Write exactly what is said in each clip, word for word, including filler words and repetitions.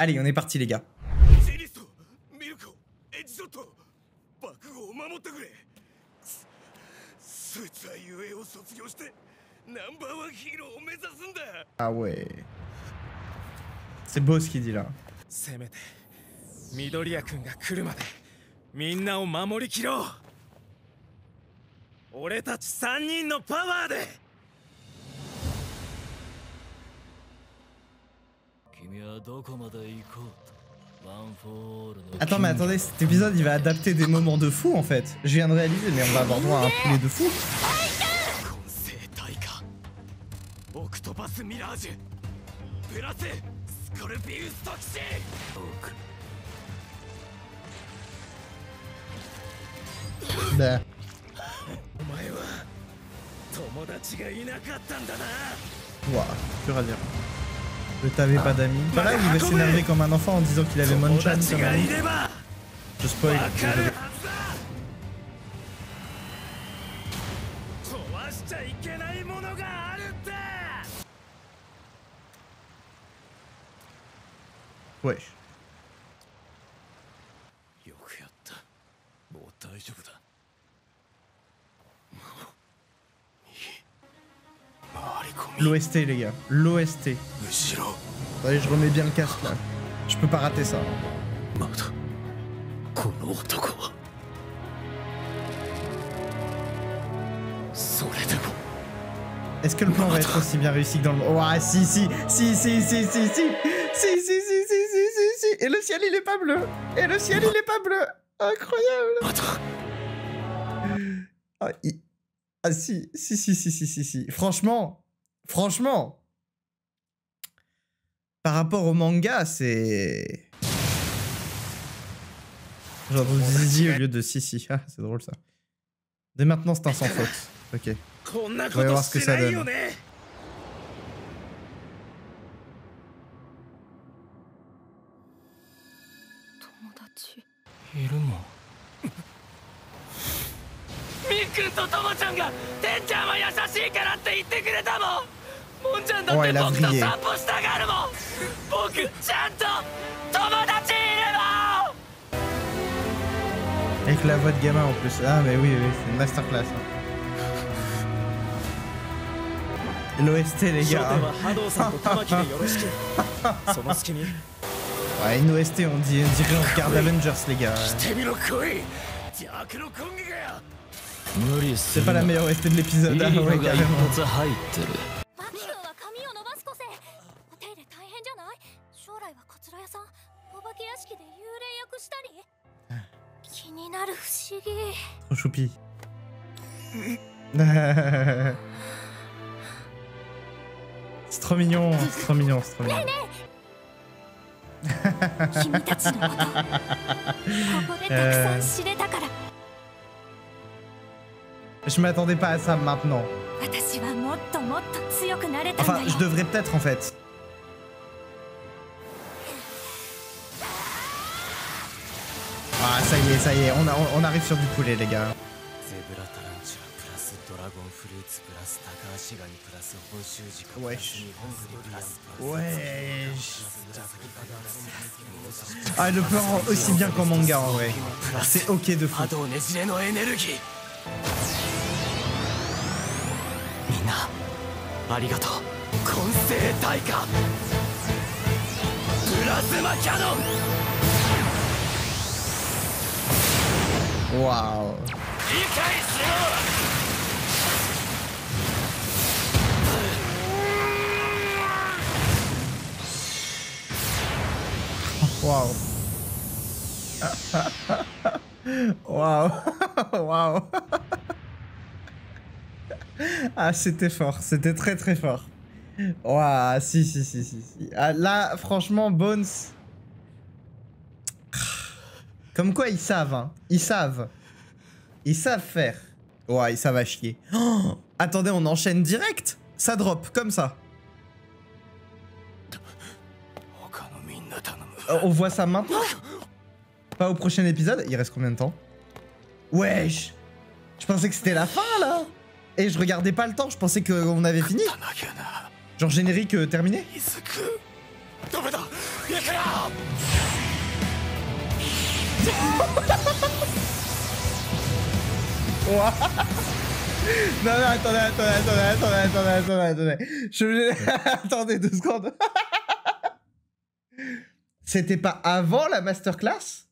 Allez, on est parti les gars. Ah ouais. C'est beau ce qu'il dit là. Attends mais attendez, cet épisode il va adapter des moments de fou en fait. Je viens de réaliser, mais on va avoir droit à un poulet de fou. Bah. Wow, dur à dire. Je t'avais pas d'amis. Pareil, il va s'énerver comme un enfant en disant qu'il avait Monchan comme ami. Je spoil. Ouais. L'O S T les gars, l'O S T. Allez, je remets bien le casque là. Je peux pas rater ça. Est-ce que le plan va être aussi bien réussi que dans le... Ouah, si, si, si, si, si, si, si, si, si, si, si, si, si, si, et le ciel il est pas bleu. Et le ciel il est pas bleu. Incroyable. Ah, il... ah si, si, si, si, si, si, si. Franchement, franchement, par rapport au manga, c'est... Genre zizi au lieu de si-si. Ah, c'est drôle ça. Dès maintenant, c'est un sans faute. Ok. On va voir ce que ça donne. Oh, elle a brillé. Avec la voix de gamin en plus. Ah mais oui, oui, c'est une masterclass. Hein. L'O S T les gars. Ouais, une O S T on dit, on dirait on regarde Avengers les gars. C'est pas la meilleure O S T de l'épisode, hein, ouais, carrément. Trop choupi. C'est trop mignon, c'est trop mignon, c'est trop mignon. euh... Je m'attendais pas à ça maintenant. Enfin, je devrais peut-être en fait. Ah ça y est, ça y est, on, a, on arrive sur du poulet les gars. Wesh. Wesh. Ah le plan aussi bien qu'en manga en vrai. C'est ok de fou. Waouh. Waouh. Waouh. Waouh. Ah, c'était fort, c'était très très fort. Waouh, si si si si si. Ah, là, franchement, Bones. Comme quoi ils savent, hein. Ils savent. Ils savent faire. Ouais, ils savent à chier. Oh, attendez, on enchaîne direct. Ça drop, comme ça. On voit ça maintenant. Pas au prochain épisode. Il reste combien de temps? Wesh. Je pensais que c'était la fin, là. Et je regardais pas le temps, je pensais qu'on avait fini. Genre générique euh, terminé. Non, non, attendez, attendez, attendez, attendez, attendez, attendez. Je suis obligé... Attendez deux secondes. C'était pas avant la masterclass?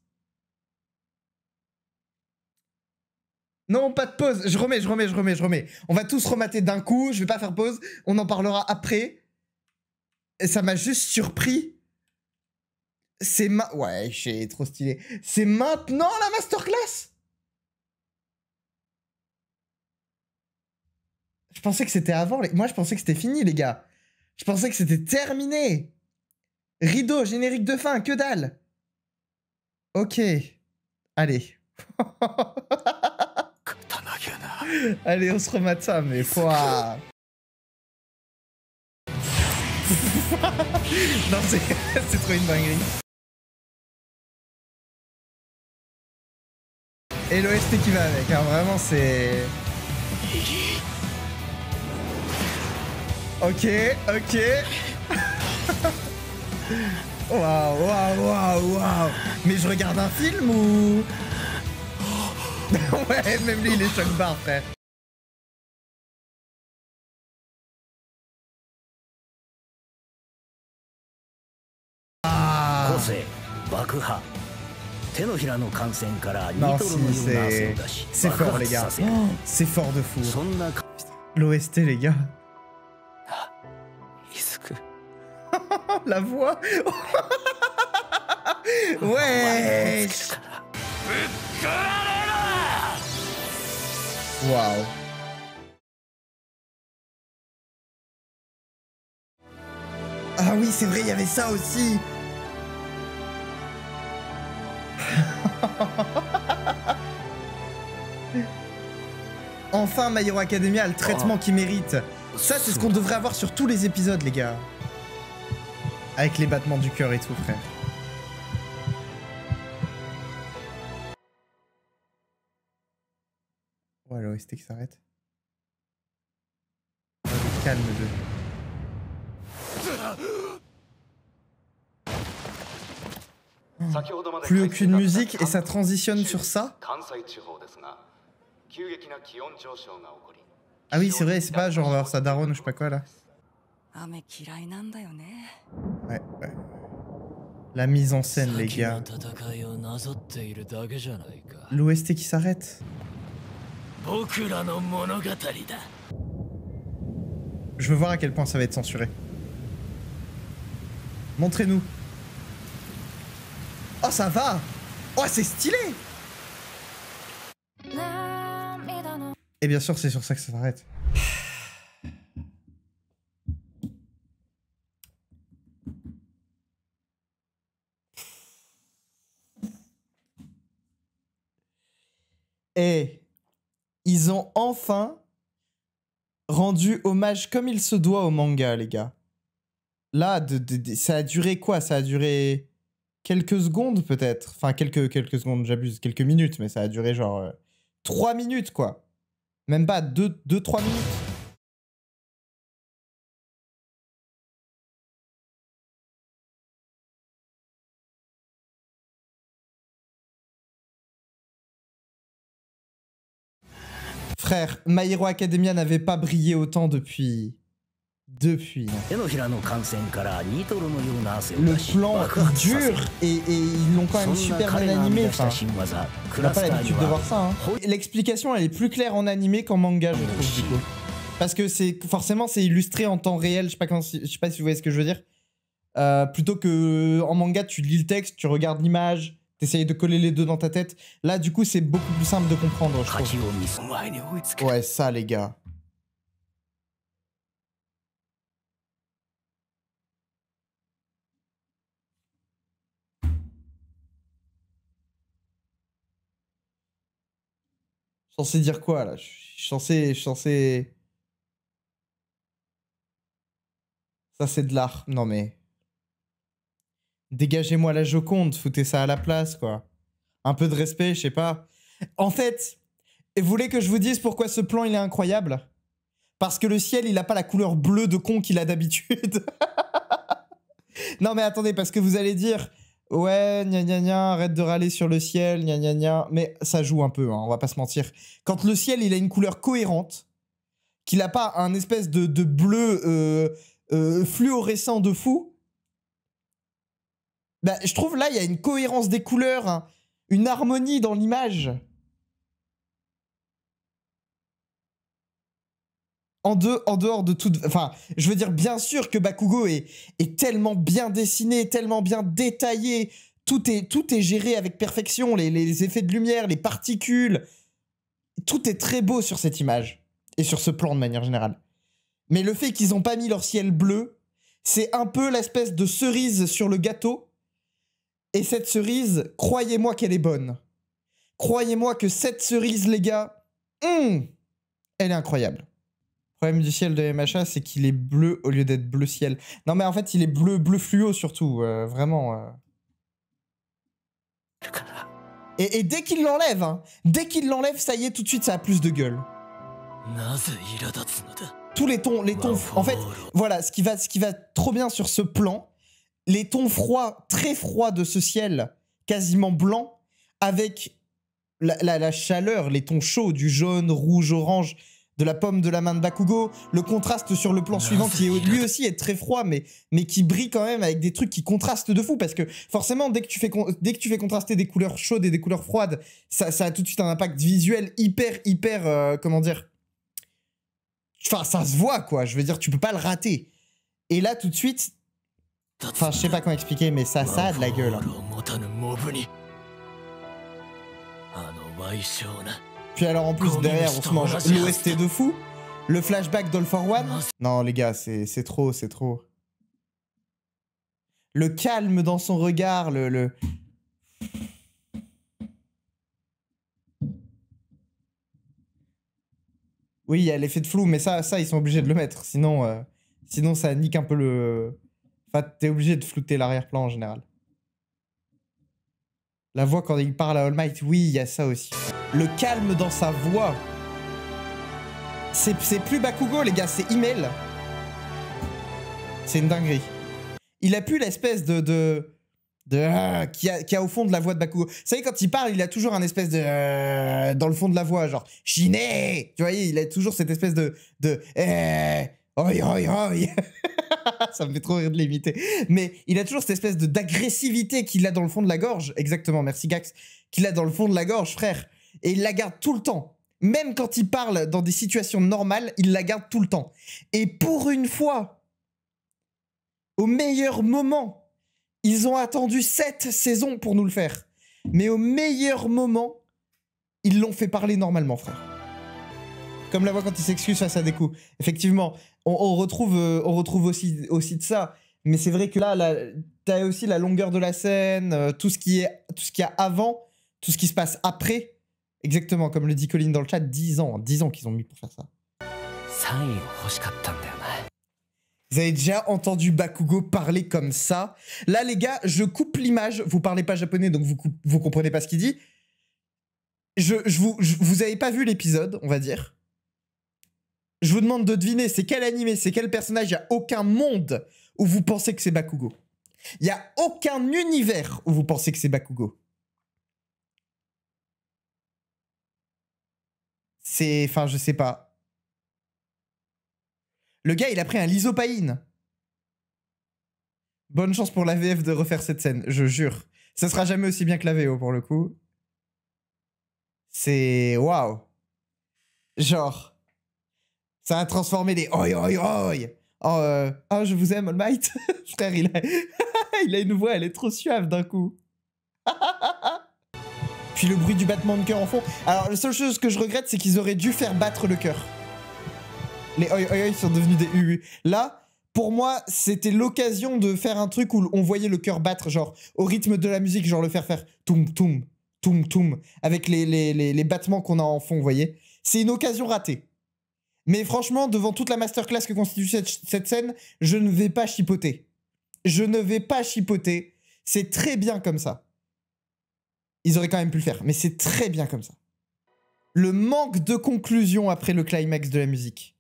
Non, pas de pause. Je remets, je remets, je remets, je remets. On va tous remater d'un coup. Je vais pas faire pause. On en parlera après. Et ça m'a juste surpris. C'est ma... Ouais, c'est trop stylé. C'est maintenant la masterclass? Je pensais que c'était avant. Les... Moi, je pensais que c'était fini, les gars. Je pensais que c'était terminé. Rideau, générique de fin, que dalle. Ok. Allez. Allez, on se remate ça, mais quoi. Non, c'est trop une dinguerie. Et l'O S T qui va avec, hein, vraiment, c'est... Ok, ok. Waouh, waouh, waouh, waouh. Mais je regarde un film ou... Ouais, même lui, il est choc-barre, frère. Ah. Non, c'est... C'est fort, les gars. Oh, c'est fort de fou. L'O S T, les gars. La voix. Ouais. Waouh. Ah oui, c'est vrai, il y avait ça aussi. Enfin, My Hero Academia a le traitement qu'il mérite. Ça, c'est ce qu'on devrait avoir sur tous les épisodes, les gars. Avec les battements du cœur et tout, frère. Ouais, l'O S T qui s'arrête. Calme, deux. Plus aucune musique et ça transitionne sur ça. Ah oui, c'est vrai, c'est pas genre on va voir sa daronne ou je sais pas quoi là. Ouais, ouais. La mise en scène, les gars. L'O S T qui s'arrête. Je veux voir à quel point ça va être censuré. Montrez-nous. Oh, ça va. Oh, c'est stylé. Et bien sûr, c'est sur ça que ça s'arrête. Et ils ont enfin rendu hommage comme il se doit au manga, les gars. Là, de, de, de, ça a duré quoi? Ça a duré quelques secondes, peut-être. Enfin, quelques, quelques secondes, j'abuse. Quelques minutes, mais ça a duré genre euh, trois minutes, quoi. Même pas deux trois minutes. Frère, My Hero Academia n'avait pas brillé autant depuis... Depuis... Le plan dure et, et ils l'ont quand même super bien animé. Enfin, on n'a pas l'habitude de voir ça. Hein. L'explication, elle est plus claire en animé qu'en manga, je trouve, du coup. Parce que c'est forcément, c'est illustré en temps réel, je sais pas quand, je sais pas si vous voyez ce que je veux dire. Euh, plutôt que en manga, tu lis le texte, tu regardes l'image... T'essayes de coller les deux dans ta tête. Là, du coup, c'est beaucoup plus simple de comprendre, je trouve. Ouais, ça, les gars. Je suis censé dire quoi, là? Je suis censé... Je suis censé... Ça, c'est de l'art. Non, mais... Dégagez-moi la Joconde, foutez ça à la place, quoi. Un peu de respect, je sais pas. En fait, vous voulez que je vous dise pourquoi ce plan, il est incroyable? Parce que le ciel, il a pas la couleur bleue de con qu'il a d'habitude. Non mais attendez, parce que vous allez dire ouais, gna gna gna, arrête de râler sur le ciel, gna gna gna. Mais ça joue un peu, hein, on va pas se mentir. Quand le ciel, il a une couleur cohérente, qu'il a pas un espèce de, de bleu euh, euh, fluorescent de fou, bah, je trouve là, il y a une cohérence des couleurs, hein, une harmonie dans l'image. En, de, en dehors de toute... Enfin, je veux dire, bien sûr que Bakugo est, est tellement bien dessiné, tellement bien détaillé. Tout est, tout est géré avec perfection. Les, les effets de lumière, les particules. Tout est très beau sur cette image. Et sur ce plan, de manière générale. Mais le fait qu'ils n'ont pas mis leur ciel bleu, c'est un peu l'espèce de cerise sur le gâteau. Et cette cerise, croyez-moi qu'elle est bonne. Croyez-moi que cette cerise, les gars, mm, elle est incroyable. Le problème du ciel de M H A, c'est qu'il est bleu au lieu d'être bleu ciel. Non mais en fait, il est bleu, bleu fluo surtout, euh, vraiment. Euh... Et, et dès qu'il l'enlève, hein, dès qu'il l'enlève, ça y est, tout de suite, ça a plus de gueule. Tous les tons, les tons, en fait, voilà, ce qui va, ce qui va trop bien sur ce plan, les tons froids, très froids de ce ciel, quasiment blanc, avec la, la, la chaleur, les tons chauds du jaune, rouge, orange, de la pomme de la main de Bakugo, le contraste sur le plan suivant qui est, lui aussi est très froid mais, mais qui brille quand même avec des trucs qui contrastent de fou parce que forcément dès que tu fais, dès que tu fais contraster des couleurs chaudes et des couleurs froides, ça, ça a tout de suite un impact visuel hyper hyper euh, comment dire, enfin ça se voit quoi, je veux dire tu peux pas le rater et là tout de suite, enfin je sais pas comment expliquer mais ça, ça a de la gueule hein. Puis alors en plus derrière on se mange l'O S T de fou, le flashback d'All For One. Non les gars, c'est trop, c'est trop. Le calme dans son regard, le... le... Oui, il y a l'effet de flou, mais ça, ça ils sont obligés de le mettre, sinon, euh, sinon ça nique un peu le... Enfin, t'es obligé de flouter l'arrière-plan en général. La voix quand il parle à All Might, oui, il y a ça aussi. Le calme dans sa voix. C'est plus Bakugo, les gars, c'est Email. C'est une dinguerie. Il a plus l'espèce de... de, de euh, qui a, qui a au fond de la voix de Bakugo. Vous savez, quand il parle, il a toujours un espèce de... Euh, dans le fond de la voix, genre... Shiné. Tu vois, il a toujours cette espèce de... de euh, oi, oi, oi. Ça me fait trop rire de l'imiter. Mais il a toujours cette espèce de d'agressivité qu'il a dans le fond de la gorge. Exactement, merci Gax. Qu'il a dans le fond de la gorge, frère. Et il la garde tout le temps. Même quand il parle dans des situations normales, il la garde tout le temps. Et pour une fois, au meilleur moment, ils ont attendu sept saisons pour nous le faire. Mais au meilleur moment, ils l'ont fait parler normalement, frère. Comme la voix quand il s'excuse face à des coups. Effectivement, on, on retrouve, euh, on retrouve aussi, aussi de ça. Mais c'est vrai que là, là t'as aussi la longueur de la scène, euh, tout ce qui est, tout ce qu'il y a avant, tout ce qui se passe après. Exactement, comme le dit Colin dans le chat, dix ans. dix ans qu'ils ont mis pour faire ça. Vous avez déjà entendu Bakugo parler comme ça? Là, les gars, je coupe l'image. Vous parlez pas japonais, donc vous, vous comprenez pas ce qu'il dit. Je, je vous, je, vous avez pas vu l'épisode, on va dire. Je vous demande de deviner c'est quel animé, c'est quel personnage. Il n'y a aucun monde où vous pensez que c'est Bakugo. Il n'y a aucun univers où vous pensez que c'est Bakugo. C'est... Enfin, je sais pas. Le gars, il a pris un lysopaïne. Bonne chance pour la V F de refaire cette scène, je jure. Ça sera jamais aussi bien que la V O pour le coup. C'est... Waouh. Genre... Ça a transformé les oi oi oi en euh, oh je vous aime All Might. Frère il a... il a une voix, elle est trop suave d'un coup. Puis le bruit du battement de cœur en fond. Alors la seule chose que je regrette c'est qu'ils auraient dû faire battre le cœur. Les oi oi oi sont devenus des U U. Là pour moi c'était l'occasion de faire un truc où on voyait le cœur battre genre au rythme de la musique, genre le faire faire toum toum toum toum avec les, les, les, les battements qu'on a en fond, vous voyez. C'est une occasion ratée. Mais franchement, devant toute la masterclass que constitue cette, cette scène, je ne vais pas chipoter. Je ne vais pas chipoter. C'est très bien comme ça. Ils auraient quand même pu le faire, mais c'est très bien comme ça. Le manque de conclusion après le climax de la musique.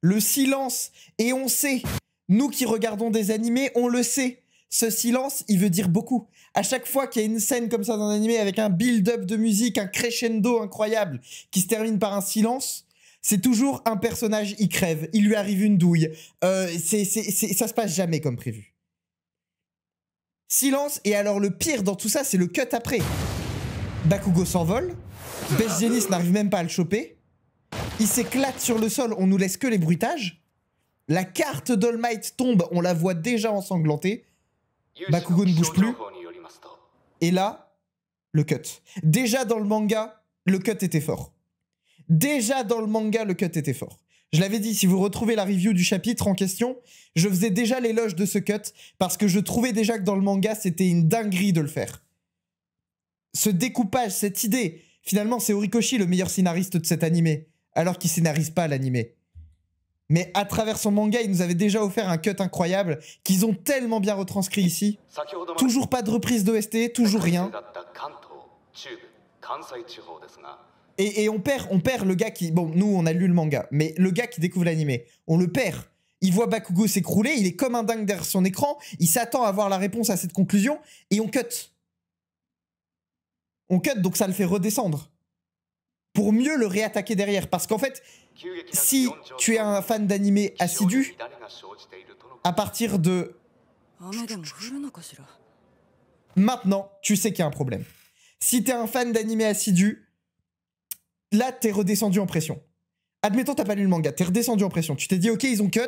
Le silence, et on sait Nous qui regardons des animés, on le sait. Ce silence, il veut dire beaucoup. À chaque fois qu'il y a une scène comme ça dans un animé avec un build-up de musique, un crescendo incroyable qui se termine par un silence, c'est toujours un personnage, il crève, il lui arrive une douille. Euh, c'est, c'est, c'est, ça se passe jamais comme prévu. Silence, et alors le pire dans tout ça, c'est le cut après. Bakugo s'envole, Best Jeanist n'arrive même pas à le choper, il s'éclate sur le sol, on nous laisse que les bruitages, la carte d'All Might tombe, on la voit déjà ensanglantée, Bakugo ne bouge plus, et là, le cut. Déjà dans le manga, le cut était fort. Déjà dans le manga, le cut était fort. Je l'avais dit, si vous retrouvez la review du chapitre en question, je faisais déjà l'éloge de ce cut, parce que je trouvais déjà que dans le manga, c'était une dinguerie de le faire. Ce découpage, cette idée, finalement, c'est Horikoshi le meilleur scénariste de cet animé, alors qu'il scénarise pas l'animé. Mais à travers son manga, il nous avait déjà offert un cut incroyable qu'ils ont tellement bien retranscrit ici. Toujours pas de reprise d'O S T, toujours rien. Et, et on perd, on perd le gars qui... Bon, nous, on a lu le manga, mais le gars qui découvre l'animé, on le perd. Il voit Bakugo s'écrouler, il est comme un dingue derrière son écran, il s'attend à avoir la réponse à cette conclusion, et on cut. On cut, donc ça le fait redescendre. Pour mieux le réattaquer derrière. Parce qu'en fait, si tu es un fan d'anime assidu, à partir de... maintenant, tu sais qu'il y a un problème. Si t'es un fan d'anime assidu, là, t'es redescendu en pression. Admettons, t'as pas lu le manga, t'es redescendu en pression. Tu t'es dit, ok, ils ont cut,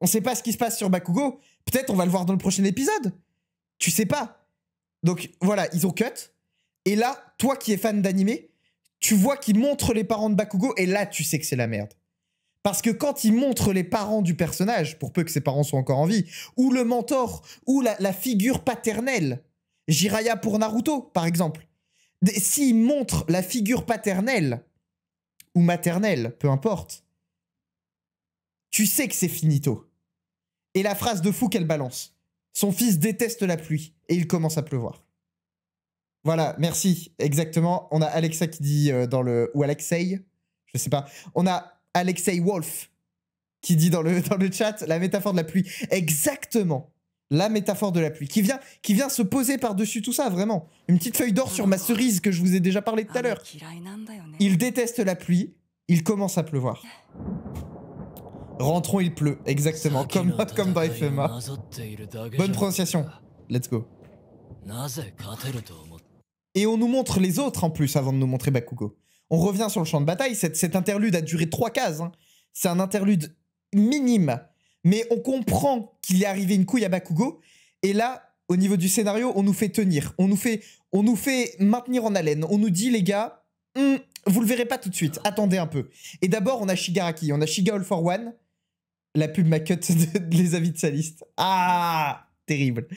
on sait pas ce qui se passe sur Bakugo, peut-être on va le voir dans le prochain épisode. Tu sais pas. Donc voilà, ils ont cut. Et là, toi qui es fan d'animé, tu vois qu'ils montrent les parents de Bakugo et là, tu sais que c'est la merde. Parce que quand ils montrent les parents du personnage, pour peu que ses parents soient encore en vie, ou le mentor, ou la, la figure paternelle, Jiraiya pour Naruto, par exemple. S'ils montrent la figure paternelle, ou maternelle, peu importe, tu sais que c'est finito. Et la phrase de fou qu'elle balance. Son fils déteste la pluie et il commence à pleuvoir. Voilà, merci, exactement. On a Alexa qui dit euh, dans le... ou Alexei, je sais pas. On a Alexei Wolf qui dit dans le, dans le chat la métaphore de la pluie. Exactement, la métaphore de la pluie qui vient, qui vient se poser par-dessus tout ça, vraiment. Une petite feuille d'or sur ma cerise que je vous ai déjà parlé tout à l'heure. Il déteste la pluie, il commence à pleuvoir. Rentrons, il pleut, exactement, comme, comme dans F M A. Bonne prononciation, let's go. Et on nous montre les autres en plus avant de nous montrer Bakugo. On revient sur le champ de bataille, cette, cette interlude a duré trois cases, hein. C'est un interlude minime, mais on comprend qu'il est arrivé une couille à Bakugo, et là, au niveau du scénario, on nous fait tenir, on nous fait, on nous fait maintenir en haleine, on nous dit les gars, mm, vous le verrez pas tout de suite, attendez un peu. Et d'abord on a Shigaraki, on a Shiga All For One, la pub m'a cut de, les avis de sa liste. Ah, terrible.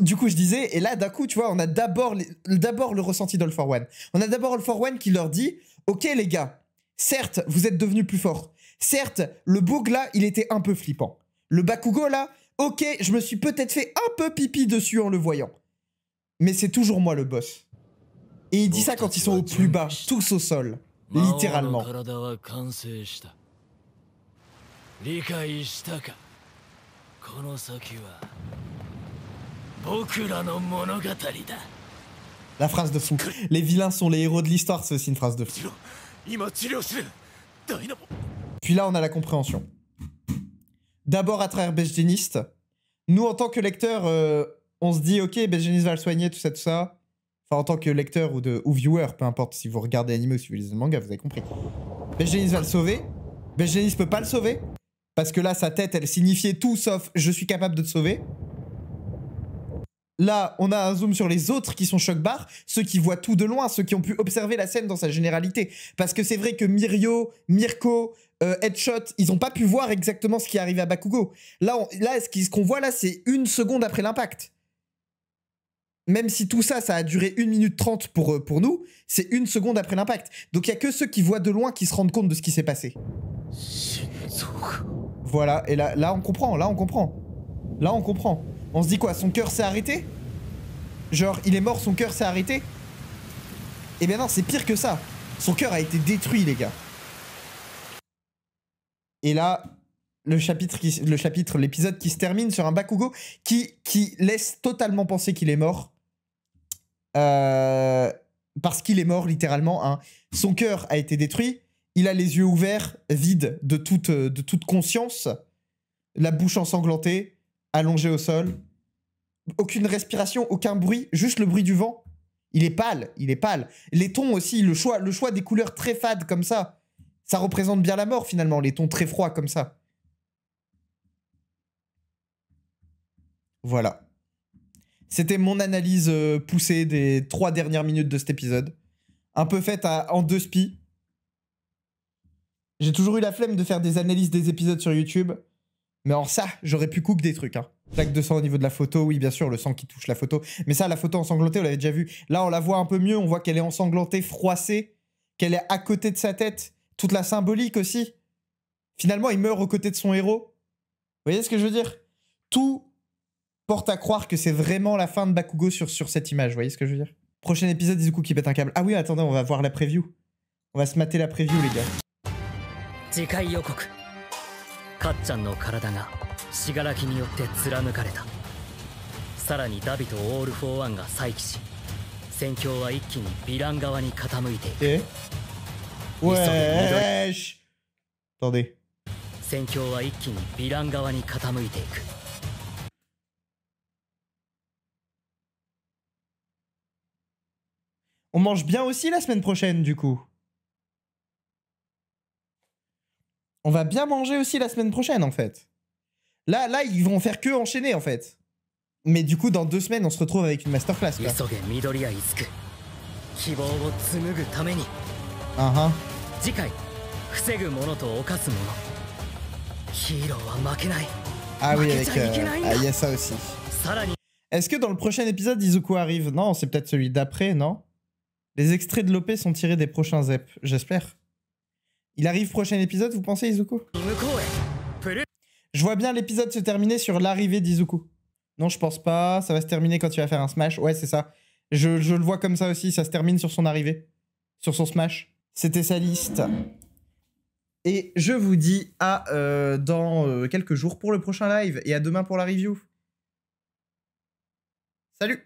Du coup, je disais, et là, d'un coup, tu vois, on a d'abord le ressenti d'All For One. On a d'abord All For One qui leur dit, ok les gars, certes, vous êtes devenus plus forts. Certes, le boug là, il était un peu flippant. Le Bakugo là, ok, je me suis peut-être fait un peu pipi dessus en le voyant. Mais c'est toujours moi le boss. Et il dit ça quand ils sont au plus bas, tous au sol. Littéralement. La phrase de fou. Les vilains sont les héros de l'histoire, c'est aussi une phrase de fou. Puis là, on a la compréhension. D'abord à travers Best Jeanist. Nous, en tant que lecteur, euh, on se dit, ok, Best Jeanist va le soigner, tout ça, tout ça. Enfin, en tant que lecteur ou, de, ou viewer, peu importe si vous regardez l'anime ou si vous lisez le manga, vous avez compris. Best Jeanist va le sauver. Best Jeanist peut pas le sauver. Parce que là, sa tête, elle signifiait tout sauf je suis capable de te sauver. Là, on a un zoom sur les autres qui sont choc-barres, ceux qui voient tout de loin, ceux qui ont pu observer la scène dans sa généralité. Parce que c'est vrai que Mirio, Mirko, euh, Headshot, ils n'ont pas pu voir exactement ce qui est arrivé à Bakugo. Là, on, là ce qu'on voit là, c'est une seconde après l'impact. Même si tout ça, ça a duré une minute trente pour, euh, pour nous, c'est une seconde après l'impact. Donc il n'y a que ceux qui voient de loin qui se rendent compte de ce qui s'est passé. Voilà, et là, là on comprend, là on comprend. Là on comprend. On se dit quoi? Son cœur s'est arrêté? Genre, il est mort, son cœur s'est arrêté? Eh bien non, c'est pire que ça. Son cœur a été détruit, les gars. Et là, le chapitre, qui, le chapitre, l'épisode qui se termine sur un Bakugo qui, qui laisse totalement penser qu'il est mort. Euh, parce qu'il est mort, littéralement. Hein. Son cœur a été détruit. Il a les yeux ouverts, vides de toute, de toute conscience. La bouche ensanglantée, allongée au sol. Aucune respiration, aucun bruit, juste le bruit du vent. Il est pâle, il est pâle. Les tons aussi, le choix, le choix des couleurs très fades comme ça. Ça représente bien la mort finalement, les tons très froids comme ça. Voilà. C'était mon analyse poussée des trois dernières minutes de cet épisode. Un peu faite à, en deux spies. J'ai toujours eu la flemme de faire des analyses des épisodes sur YouTube. Mais en ça, j'aurais pu couper des trucs. Hein. Plaque de sang au niveau de la photo, oui bien sûr, le sang qui touche la photo. Mais ça, la photo ensanglantée, on l'avait déjà vu. Là, on la voit un peu mieux, on voit qu'elle est ensanglantée, froissée. Qu'elle est à côté de sa tête. Toute la symbolique aussi. Finalement, il meurt aux côtés de son héros. Vous voyez ce que je veux dire? Tout porte à croire que c'est vraiment la fin de Bakugo sur, sur cette image. Vous voyez ce que je veux dire? Prochain épisode, Izuku qui pète un câble. Ah oui, attendez, on va voir la preview. On va se mater la preview, les gars. Katchan no karada ga Shigaraki ni yotte tsuranukareta. Sara ni Dabi to All For One ga saiki shi, senkyou wa ikki ni vilan gawa ni katamuite iku. Wesh. Attendez. Senkyou wa ikki ni vilan gawa ni katamuite iku. On mange bien aussi la semaine prochaine du coup. On va bien manger aussi la semaine prochaine, en fait. Là, là, ils vont faire que enchaîner, en fait. Mais du coup, dans deux semaines, on se retrouve avec une masterclass, quoi. Uh-huh. Ah oui, avec... Euh... Ah, il y a ça aussi. Est-ce que dans le prochain épisode, Izuku arrive? Non, c'est peut-être celui d'après, non? Les extraits de l'O P sont tirés des prochains Z E P, j'espère. Il arrive prochain épisode, vous pensez, Izuku? Je vois bien l'épisode se terminer sur l'arrivée d'Izuku. Non, je pense pas. Ça va se terminer quand tu vas faire un smash. Ouais, c'est ça. Je, je le vois comme ça aussi. Ça se termine sur son arrivée. Sur son smash. C'était sa liste. Et je vous dis à euh, dans euh, quelques jours pour le prochain live. Et à demain pour la review. Salut!